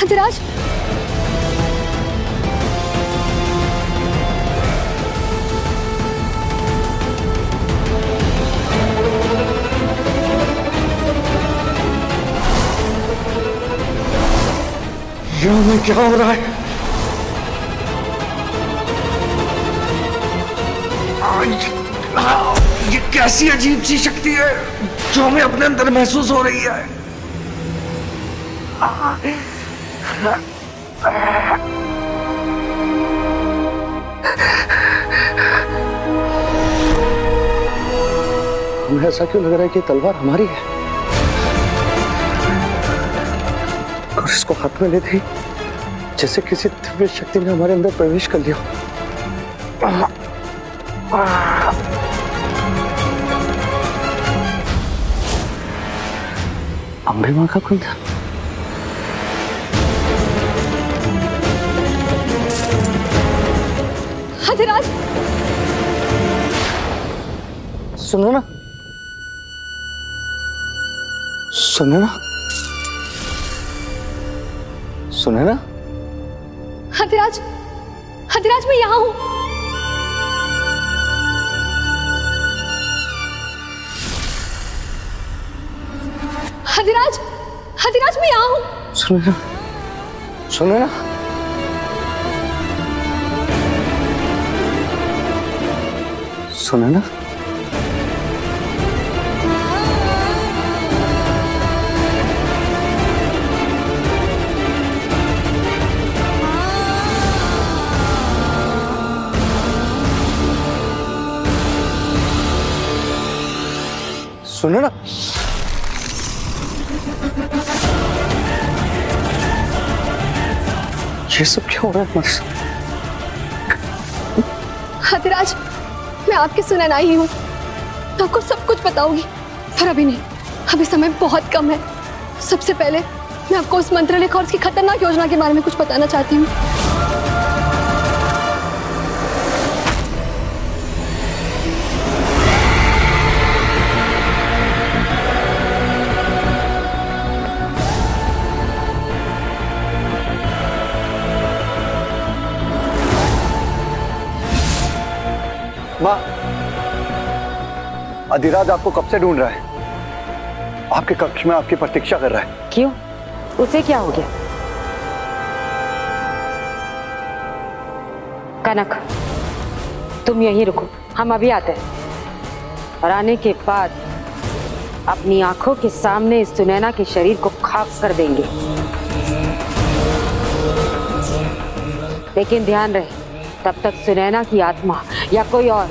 हदीराज, यहाँ में क्या हो रहा है? ये कैसी अजीब सी शक्ति है जो हमें अपने अंदर महसूस हो रही है। हमें ऐसा क्यों लग रहा है कि तलवार हमारी है और इसको हाथ में ले थी, जैसे किसी दिव्य शक्ति ने हमारे अंदर प्रवेश कर लिया। अम्बिमा का कोई था? अधिराज, सुनो ना, सुनैना, सुनैना, अधिराज, अधिराज, मैं यहाँ हूँ। अधिराज, अधिराज, मैं यहाँ हूँ। सुनैना, सुनैना, सुनैना, सुनैना, ये सब क्या हो रहा है? हदीराज, मैं आपके सुनैना ही हूँ, आपको सब कुछ बताऊंगी, पर अभी नहीं, अभी समय बहुत कम है। सबसे पहले मैं आपको उस मंत्र लेखा और उसकी खतरनाक योजना के बारे में कुछ बताना चाहती हूँ। माँ, अधिराज आपको कब से ढूंढ रहा है, आपके कक्ष में आपकी प्रतीक्षा कर रहा है। क्यों? उसे क्या हो गया? कनक, तुम यहीं रुको, हम अभी आते हैं। और आने के बाद अपनी आंखों के सामने इस सुनैना के शरीर को खाक कर देंगे। लेकिन ध्यान रहे, तब तक सुनैना की आत्मा या कोई और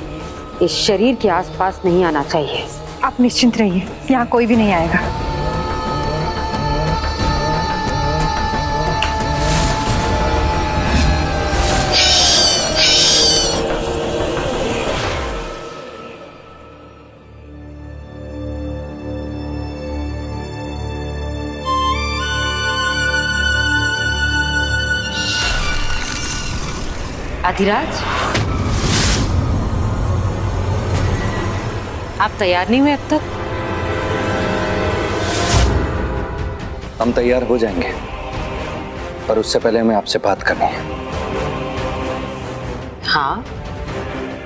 इस शरीर के आसपास नहीं आना चाहिए। आप निश्चिंत रहिए, यहाँ कोई भी नहीं आएगा। अधिराज, आप तैयार नहीं हुए अब तक? हम तैयार हो जाएंगे, पर उससे पहले हमें आपसे बात करनी है। हाँ,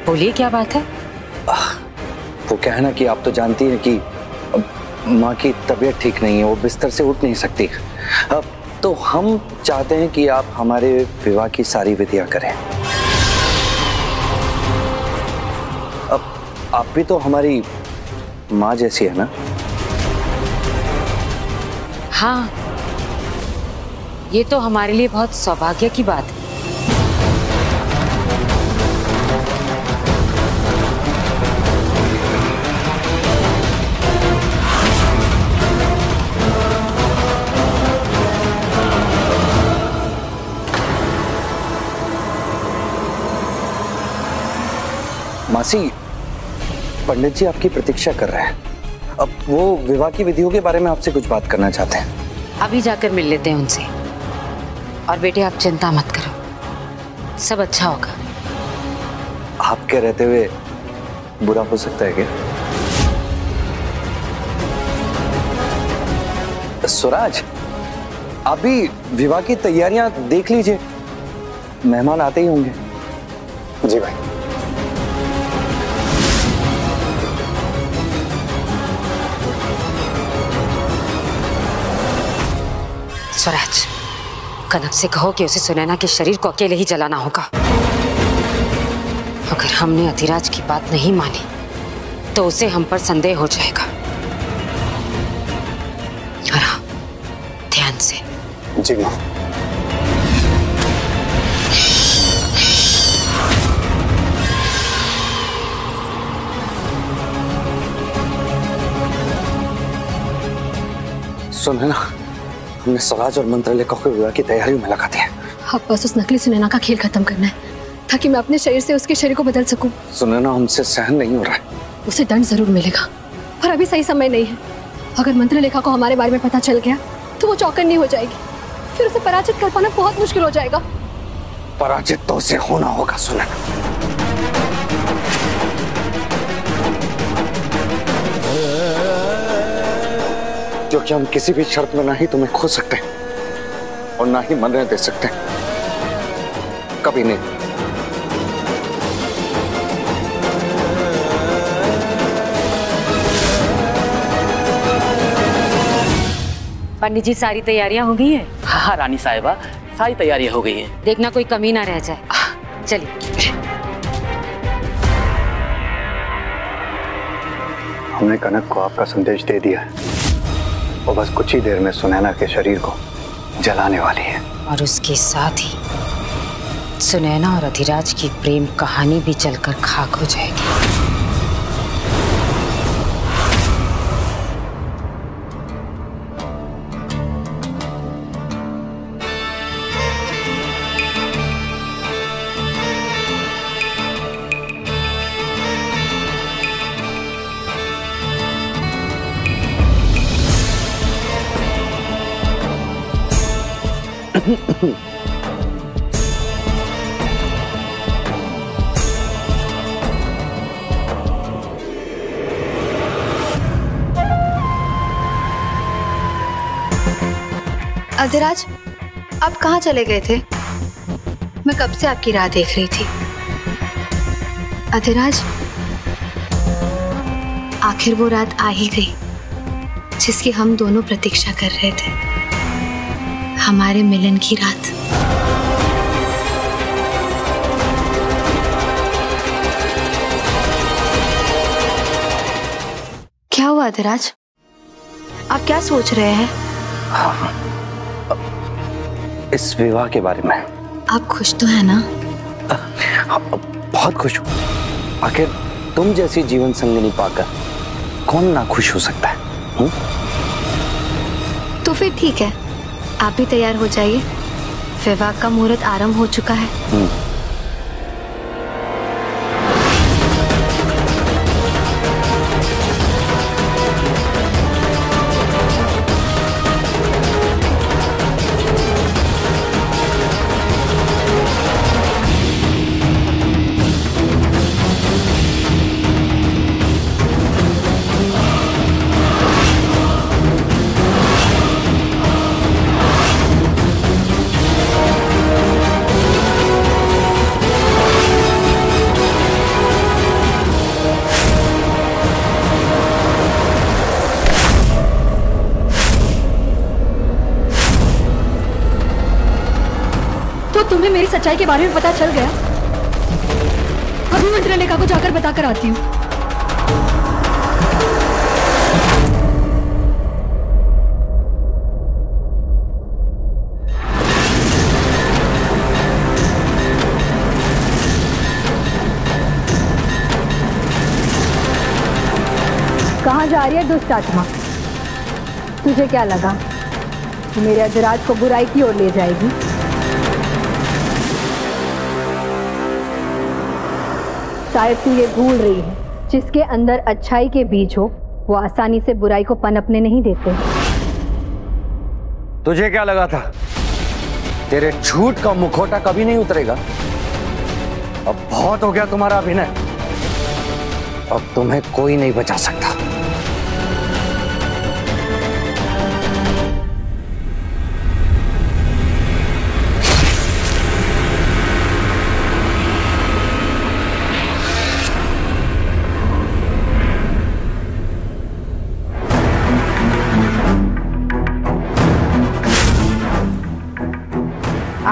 बोलिए, क्या बात है? वो क्या है ना कि आप तो जानती हैं कि माँ की तबीयत ठीक नहीं है, वो बिस्तर से उठ नहीं सकती। अब तो हम चाहते हैं कि आप हमारे विवाह की सारी विधियां करें। अब आप भी तो हमारी माँ जैसी है ना? हाँ, ये तो हमारे लिए बहुत सौभाग्य की बात है। फांसी। पंडित जी आपकी प्रतीक्षा कर रहे हैं। अब वो विवाह की विधियों के बारे में आपसे कुछ बात करना चाहते हैं। अभी जाकर मिल लेते हैं उनसे। और बेटे आप चिंता मत करो, सब अच्छा होगा। आपके रहते हुए बुरा हो सकता है क्या? सुराज अभी विवाह की तैयारियां देख लीजिए, मेहमान आते ही होंगे। जी भाई। सुराज कनक से कहो कि उसे सुनैना के शरीर को अकेले ही जलाना होगा। अगर हमने अधिराज की बात नहीं मानी तो उसे हम पर संदेह हो जाएगा। और हाँ, ध्यान से। जी मां। सुनना, हमने सुराज और मंत्र लेखा के विवाह की तैयारियों में लगा दिया। अब बस उस नकली सुनैना का खेल खत्म करना है ताकि मैं अपने शरीर से उसके शरीर को बदल सकूं। सुनैना हमसे सहन नहीं हो रहा है। उसे दंड जरूर मिलेगा, पर अभी सही समय नहीं है। अगर मंत्र लेखा को हमारे बारे में पता चल गया तो वो चौकन्नी हो जाएगी, फिर उसे पराजित कर पाना बहुत मुश्किल हो जाएगा। पराजित तो उसे होना होगा सुनैना। क्योंकि हम किसी भी शर्त में ना ही तुम्हें खो सकते हैं और ना ही मरने दे सकते हैं, कभी नहीं। पंडित जी सारी तैयारियां हो गई हैं? हाँ रानी साहिबा, सारी तैयारियां हो गई हैं। देखना कोई कमी ना रह जाए। चलिए। हमने कनक को आपका संदेश दे दिया है। वो बस कुछ ही देर में सुनैना के शरीर को जलाने वाली है। और उसके साथ ही सुनैना और अधिराज की प्रेम कहानी भी जलकर खाक हो जाएगी। अधिराज आप कहाँ चले गए थे? मैं कब से आपकी राह देख रही थी। अधिराज आखिर वो रात आ ही गई जिसकी हम दोनों प्रतीक्षा कर रहे थे, हमारे मिलन की रात। क्या हुआ अधिराज, आप क्या सोच रहे हैं? हाँ, इस विवाह के बारे में। आप खुश तो है ना? बहुत खुश हूँ। आखिर तुम जैसी जीवन संगिनी पाकर कौन ना खुश हो सकता है? तो फिर ठीक है, आप भी तैयार हो जाइए, विवाह का मुहूर्त आरंभ हो चुका है। तुम्हें मेरी सच्चाई के बारे में पता चल गया? अभी मंत्र लेखा को जाकर बताकर आती हूँ। कहाँ जा रही है दुष्ट आत्मा? तुझे क्या लगा मेरे अधिराज को बुराई की ओर ले जाएगी? शायद तू ये भूल रही है, जिसके अंदर अच्छाई के बीज हो वो आसानी से बुराई को पनपने नहीं देते। तुझे क्या लगा था तेरे झूठ का मुखौटा कभी नहीं उतरेगा? अब बहुत हो गया तुम्हारा अभिनय, अब तुम्हें कोई नहीं बचा सकता।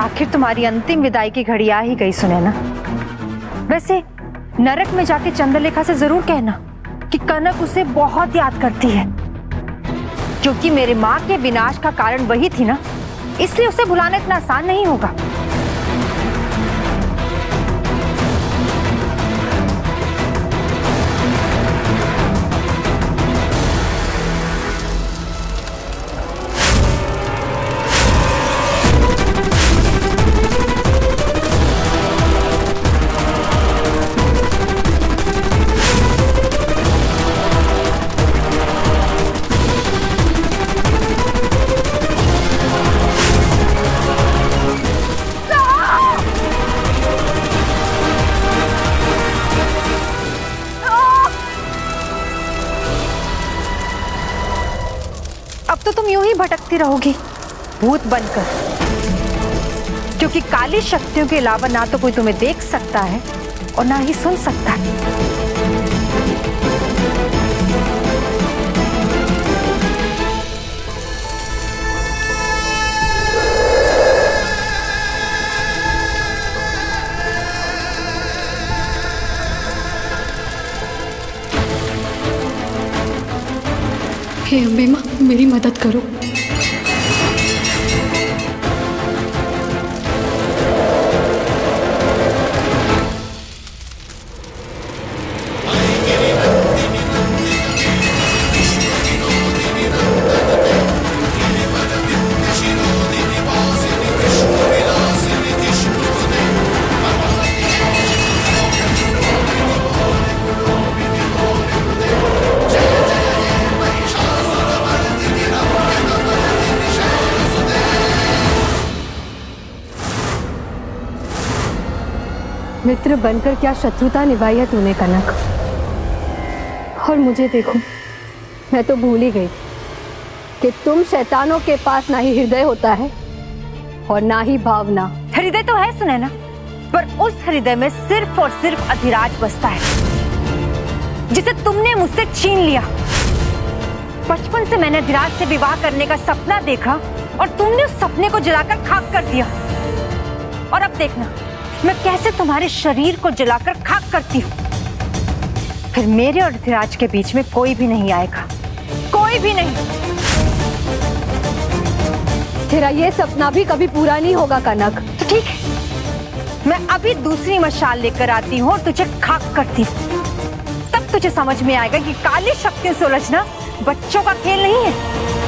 आखिर तुम्हारी अंतिम विदाई की घड़ी आ ही गई सुनैना। वैसे नरक में जाके चंद्रलेखा से जरूर कहना कि कनक उसे बहुत याद करती है, क्योंकि मेरे माँ के विनाश का कारण वही थी ना, इसलिए उसे भुलाना इतना आसान नहीं होगा। भटकती रहोगी भूत बनकर, क्योंकि काली शक्तियों के अलावा ना तो कोई तुम्हें देख सकता है और ना ही सुन सकता है। हे अम्बिमा, मेरी मदद करो। मित्र बनकर क्या शत्रुता निभाई है तूने कनक, और मुझे देखो, मैं तो भूल ही गई कि तुम शैतानों के पास ना ही हृदय होता है और ना ही भावना। हृदय तो है सुनैना, पर उस हृदय में सिर्फ और सिर्फ अधिराज बसता है, जिसे तुमने मुझसे छीन लिया। बचपन से मैंने अधिराज से विवाह करने का सपना देखा और तुमने उस सपने को जलाकर खाक कर दिया, और अब देखना मैं कैसे तुम्हारे शरीर को जलाकर खाक करती हूँ। फिर मेरे और धीरज के बीच में कोई भी नहीं आएगा, कोई भी नहीं। तेरा ये सपना भी कभी पूरा नहीं होगा कनक। तो ठीक है, मैं अभी दूसरी मशाल लेकर आती हूँ और तुझे खाक करती हूँ, तब तुझे समझ में आएगा कि काली शक्तियों से उलझना बच्चों का खेल नहीं है।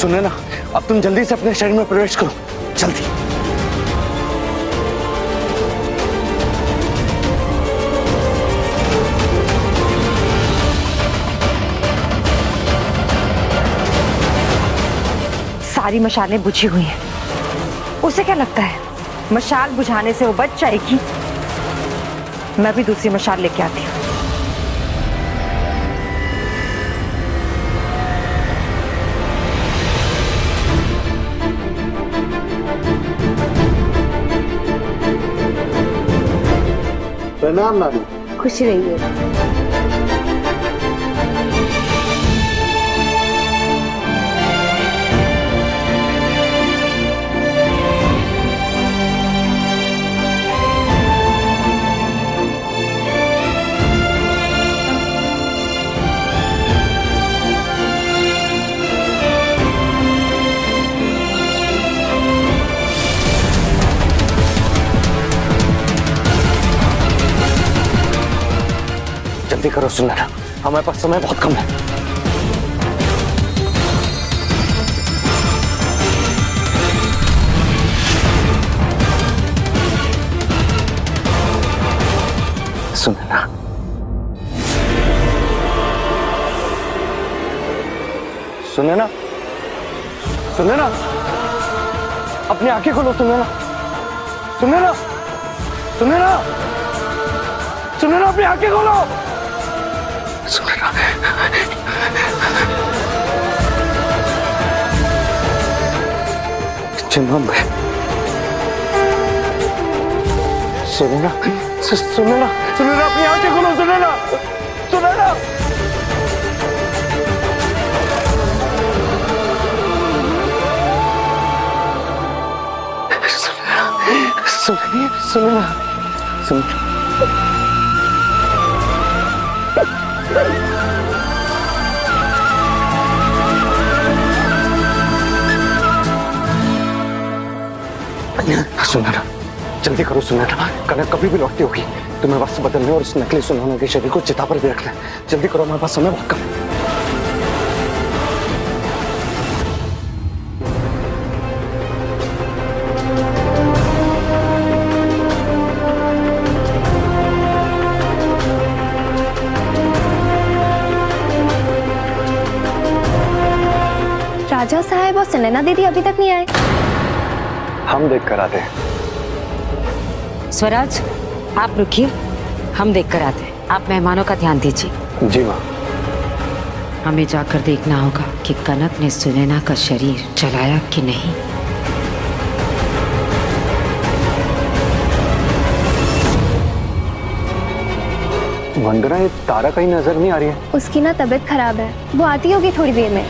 सुनैना, अब तुम जल्दी से अपने शरीर में प्रवेश करो, जल्दी। सारी मशालें बुझी हुई हैं, उसे क्या लगता है मशाल बुझाने से वो बच जाएगी? मैं भी दूसरी मशाल लेके आती हूँ। प्रणाम नानी। खुश रहिए। करो सुनैना, हमारे पास समय बहुत कम है। सुनैना, सुनैना, सुनैना, अपनी आंखें खोलो सुनैना, सुनैना, सुनैना, सुनैना, अपनी आंखें खोलो सुनैना। सुनैना, सुनैना, सुनैना, अपनी आंखें खोलो सुनैना, सुनैना। सुनिए सुनैना, सुन सुनैना, जल्दी करो सुनैना, कनक कभी भी लौटती होगी। तुम्हें वस्त्र बदलने और इस नकली सुनैना के शरीर को चिता पर भी रखना है। जल्दी करो, हमारे पास समय बहुत कम है। राजा साहब और सुनैना दीदी अभी तक नहीं आए। हम देख कर आते हैं। स्वराज, आप रुकिए, हम देख कर आते हैं। आप मेहमानों का ध्यान दीजिए। जी माँ। हमें जाकर देखना होगा कि कनक ने सुनैना का शरीर जलाया कि नहीं। वंदना, ये तारा कहीं नजर नहीं आ रही है। उसकी ना तबीयत खराब है, वो आती होगी थोड़ी देर में।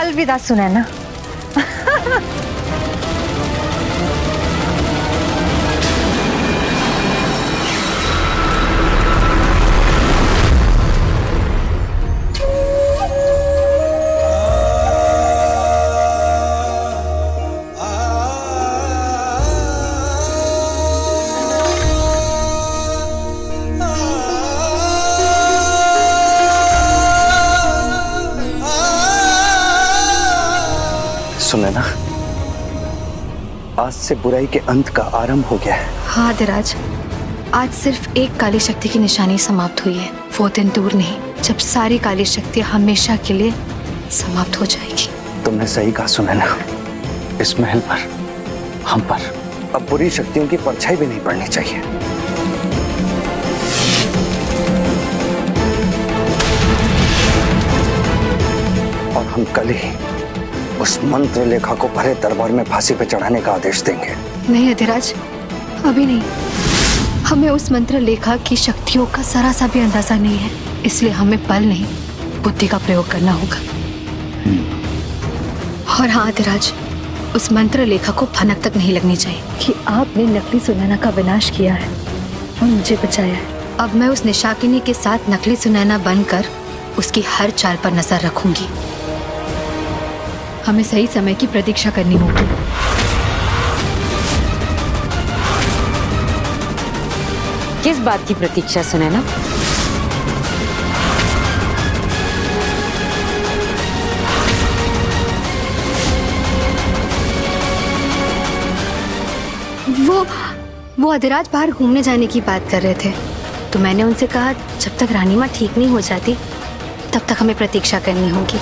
अलविदा सुनैना। सुनैना, आज से बुराई के अंत का आरंभ हो गया है। हाँ अधिराज, आज सिर्फ एक काली शक्ति की निशानी समाप्त हुई है। वो दिन दूर नहीं जब सारी काली शक्ति हमेशा के लिए समाप्त हो जाएगी। तुमने सही कहा सुनैना, इस महल पर, हम पर अब बुरी शक्तियों की परछाई भी नहीं पड़नी चाहिए। और हम कल ही उस मंत्र लेखा को भरे दरबार में फांसी पे चढ़ाने का आदेश देंगे। नहीं अधिराज, अभी नहीं। हमें उस मंत्र लेखा की शक्तियों का जरा सा भी अंदाजा नहीं है, इसलिए हमें बल नहीं बुद्धि का प्रयोग करना होगा। और हाँ अधिराज, उस मंत्र लेखा को भनक तक नहीं लगनी चाहिए कि आपने नकली सुनैना का विनाश किया है और मुझे बचाया है। अब मैं उस निशाकिनी के साथ नकली सुनैना बनकर उसकी हर चाल पर नजर रखूंगी। हमें सही समय की प्रतीक्षा करनी होगी। किस बात की प्रतीक्षा सुनैना? वो अधिराज बाहर घूमने जाने की बात कर रहे थे, तो मैंने उनसे कहा जब तक रानी माँ ठीक नहीं हो जाती तब तक हमें प्रतीक्षा करनी होगी।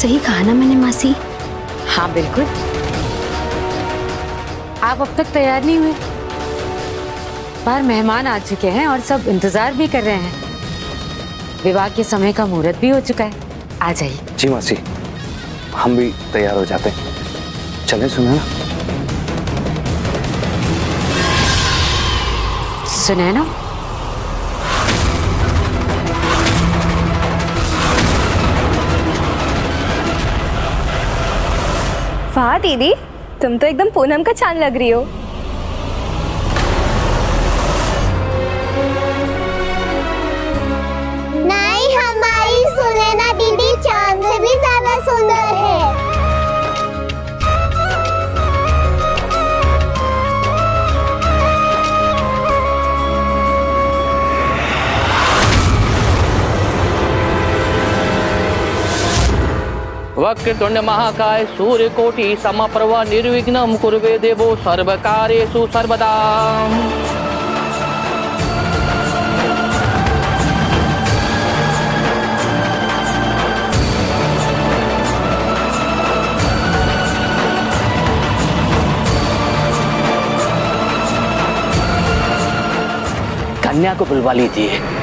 सही कहा ना मैंने मासी? हाँ बिल्कुल। आप अब तक तैयार नहीं हुए, पर मेहमान आ चुके हैं और सब इंतजार भी कर रहे हैं। विवाह के समय का मुहूर्त भी हो चुका है, आ जाइए। जी मासी, हम भी तैयार हो जाते हैं। चलें सुनैना। सुनैना, वाह दीदी, तुम तो एकदम पूनम का चांद लग रही हो। नहीं, हमारी सुनैना दीदी चांद से भी ज्यादा सुंदर है। वक्रतुंड महाकाय सूर्य कोटि समप्रभ निर्विघ्नं कुर्वे देवो सर्वकार्येषु सर्वदा। कन्या को बुलवा लीजिए।